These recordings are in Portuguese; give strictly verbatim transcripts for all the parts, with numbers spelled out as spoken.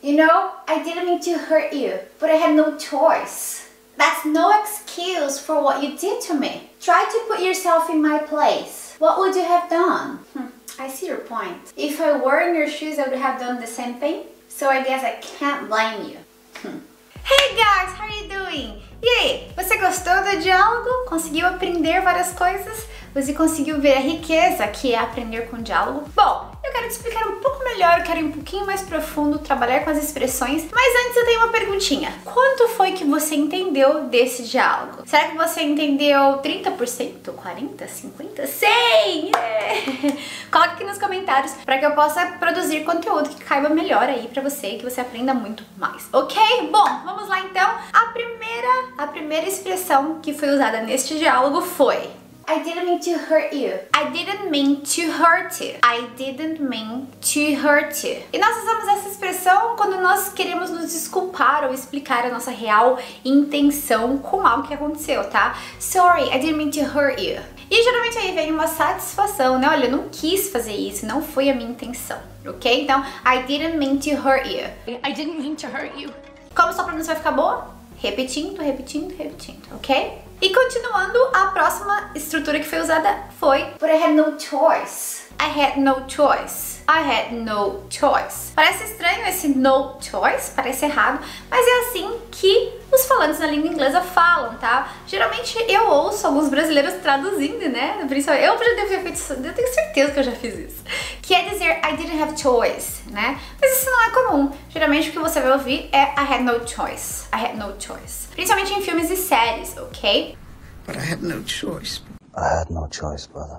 You know, I didn't mean to hurt you, but I had no choice. That's no excuse for what you did to me. Try to put yourself in my place. What would you have done? Hm, I see your point. If I were in your shoes, I would have done the same thing. So I guess I can't blame you. Hm. Hey guys, how are you doing? E aí, você gostou do diálogo? Conseguiu aprender várias coisas? Você conseguiu ver a riqueza que é aprender com diálogo? Bom, eu quero te explicar um pouco melhor, eu quero ir um pouquinho mais profundo, trabalhar com as expressões, mas antes eu tenho uma perguntinha. Quanto foi que você entendeu desse diálogo? Será que você entendeu trinta por cento? quarenta por cento? cinquenta por cento? cem por cento? Yeah! Coloque aqui nos comentários para que eu possa produzir conteúdo que caiba melhor aí pra você e que você aprenda muito mais, ok? Bom, vamos lá então. A primeira, a primeira expressão que foi usada neste diálogo foi... I didn't mean to hurt you. I didn't mean to hurt you. I didn't mean to hurt you. E nós usamos essa expressão quando nós queremos nos desculpar ou explicar a nossa real intenção com algo que aconteceu, tá? Sorry, I didn't mean to hurt you. E geralmente aí vem uma satisfação, né? Olha, eu não quis fazer isso, não foi a minha intenção, ok? Então, I didn't mean to hurt you. I didn't mean to hurt you. Como sua pronúncia vai ficar boa? Repetindo, repetindo, repetindo, ok? E continuando, a próxima estrutura que foi usada foi But I had no choice. I had no choice. I had no choice. Parece estranho esse no choice, parece errado, mas é assim que os falantes na língua inglesa falam, tá? Geralmente eu ouço alguns brasileiros traduzindo, né? Principalmente, eu já devo ter feito isso, eu tenho certeza que eu já fiz isso. Que é dizer I didn't have choice, né? Mas isso não é comum. Geralmente o que você vai ouvir é I had no choice. I had no choice. Principalmente em filmes e séries, ok? But I had no choice. I had no choice, brother.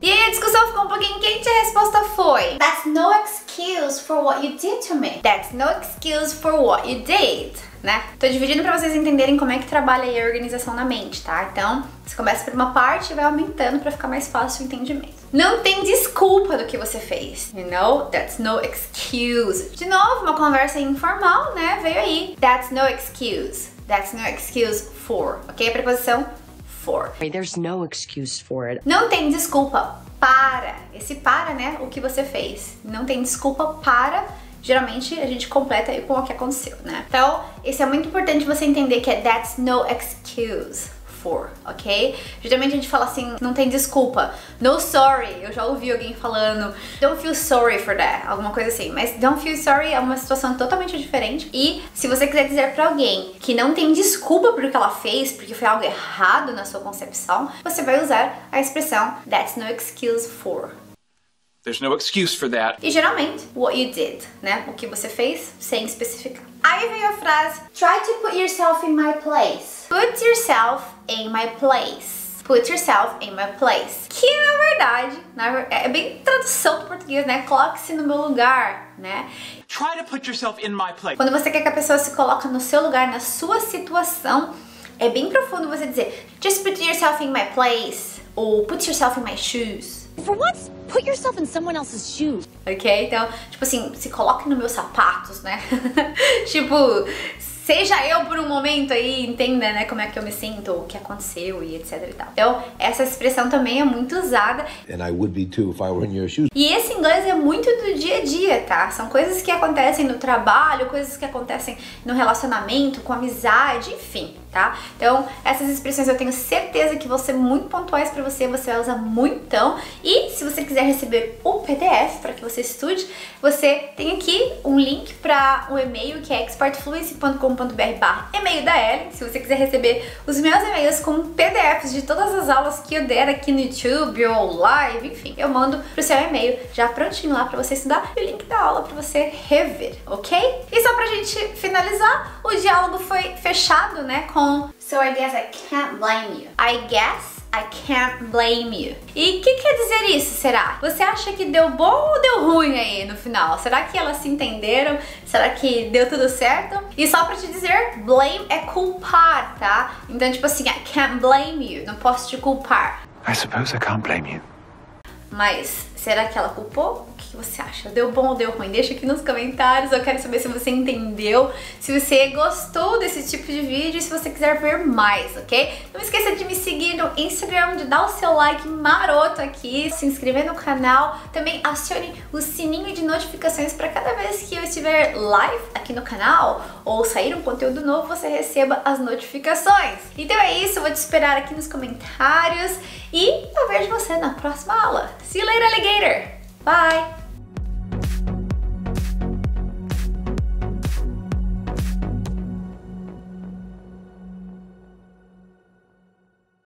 E aí a discussão ficou um pouquinho quente e a resposta foi That's no excuse for what you did to me. That's no excuse for what you did, né? Tô dividindo pra vocês entenderem como é que trabalha aí a organização na mente, tá? Então, você começa por uma parte e vai aumentando pra ficar mais fácil o entendimento. Não tem desculpa do que você fez, you know? That's no excuse. De novo, uma conversa informal, né? Veio aí. That's no excuse. That's no excuse for, ok? A preposição for. There's no excuse for it. Não tem desculpa para. Esse para, né? O que você fez. Não tem desculpa para. Geralmente a gente completa aí com o que aconteceu, né? Então, isso é muito importante você entender que é that's no excuse for, ok? Geralmente a gente fala assim, não tem desculpa. No sorry, eu já ouvi alguém falando. Don't feel sorry for that, alguma coisa assim. Mas don't feel sorry é uma situação totalmente diferente. E se você quiser dizer pra alguém que não tem desculpa por o que ela fez, porque foi algo errado na sua concepção, você vai usar a expressão that's no excuse for. There's no excuse for that. E geralmente, what you did, né? O que você fez, sem especificar. Aí veio a frase, try to put yourself in my place. Put yourself in my place. Put yourself in my place. Que na verdade, na, é bem tradução do português, né? Coloque-se no meu lugar, né? Try to put yourself in my place. Quando você quer que a pessoa se coloque no seu lugar, na sua situação, é bem profundo você dizer, just put yourself in my place. Ou put yourself in my shoes. For once, put yourself in someone else's shoes. Ok? Então, tipo assim, se coloque nos meus sapatos, né? Tipo, seja eu por um momento aí, entenda, né, como é que eu me sinto, o que aconteceu e etc e tal. Então, essa expressão também é muito usada. And I would be too if I were in your shoes. E esse inglês é muito do dia a dia, tá? São coisas que acontecem no trabalho, coisas que acontecem no relacionamento, com amizade, enfim. Tá? Então, essas expressões eu tenho certeza que vão ser muito pontuais pra você, você vai usar muito, então. E se você quiser receber o P D F para que você estude, você tem aqui um link para um e-mail que é expert fluency ponto com ponto br barra e-mail da Ellen. Se você quiser receber os meus e-mails com P D Fs de todas as aulas que eu der aqui no YouTube ou live, enfim, eu mando pro seu e-mail já prontinho lá pra você estudar e o link da aula pra você rever, ok? E só pra gente finalizar, o diálogo foi fechado, né, com So I guess I can't blame you. I guess I can't blame you. E o que quer dizer isso, será? Você acha que deu bom ou deu ruim aí no final? Será que elas se entenderam? Será que deu tudo certo? E só pra te dizer, blame é culpar, tá? Então tipo assim, I can't blame you. Não posso te culpar. I suppose I can't blame you. Mas Será que ela culpou? O que você acha? Deu bom ou deu ruim? Deixa aqui nos comentários. Eu quero saber se você entendeu, se você gostou desse tipo de vídeo e se você quiser ver mais, ok? Não esqueça de me seguir no Instagram, de dar o seu like maroto aqui, se inscrever no canal. Também acione o sininho de notificações para cada vez que eu estiver live aqui no canal ou sair um conteúdo novo, você receba as notificações. Então é isso, eu vou te esperar aqui nos comentários e eu vejo você na próxima aula. See you later, alligator! Bye!